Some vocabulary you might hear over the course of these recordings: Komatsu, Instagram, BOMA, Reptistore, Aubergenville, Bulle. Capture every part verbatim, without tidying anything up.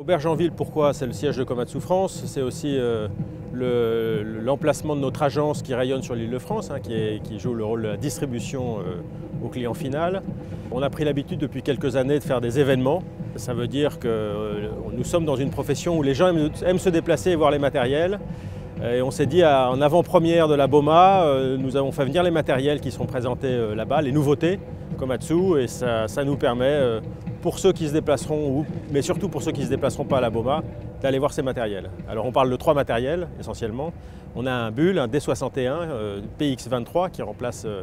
Aubergenville, pourquoi? C'est le siège de Komatsu France, c'est aussi euh, l'emplacement le, de notre agence qui rayonne sur l'île de France, hein, qui, est, qui joue le rôle de la distribution euh, au client final. On a pris l'habitude depuis quelques années de faire des événements. Ça veut dire que euh, nous sommes dans une profession où les gens aiment, aiment se déplacer et voir les matériels. Et on s'est dit, à, en avant-première de la BOMA, euh, nous avons fait venir les matériels qui sont présentés euh, là-bas, les nouveautés Komatsu, et ça, ça nous permet euh, pour ceux qui se déplaceront, mais surtout pour ceux qui ne se déplaceront pas à la BOMA, d'aller voir ces matériels. Alors on parle de trois matériels essentiellement. On a un Bulle, un D soixante et un euh, P X vingt-trois qui remplace euh,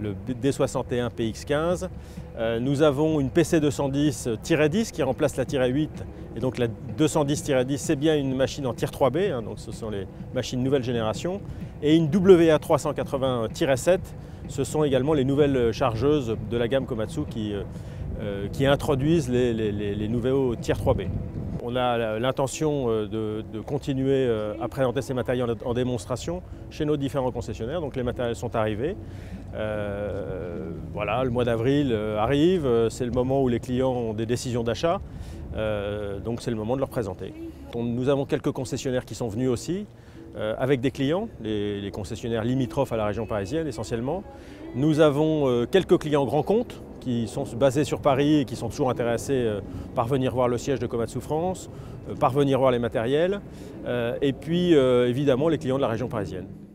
le D soixante et un P X quinze. Euh, nous avons une P C deux cent dix tiret dix qui remplace la tiret huit. Et donc la deux cent dix tiret dix, c'est bien une machine en tir trois B, hein, donc ce sont les machines nouvelle génération. Et une W A trois cent quatre-vingts tiret sept, ce sont également les nouvelles chargeuses de la gamme Komatsu qui... Euh, qui introduisent les, les, les, les nouveaux tir trois B. On a l'intention de, de continuer à présenter ces matériels en démonstration chez nos différents concessionnaires, donc les matériels sont arrivés. Euh, voilà, le mois d'avril arrive, c'est le moment où les clients ont des décisions d'achat, euh, donc c'est le moment de leur présenter. On, nous avons quelques concessionnaires qui sont venus aussi, Euh, avec des clients, les, les concessionnaires limitrophes à la région parisienne essentiellement. Nous avons euh, quelques clients grands comptes qui sont basés sur Paris et qui sont toujours intéressés euh, par venir voir le siège de Komatsu France, euh, par venir voir les matériels, euh, et puis euh, évidemment les clients de la région parisienne.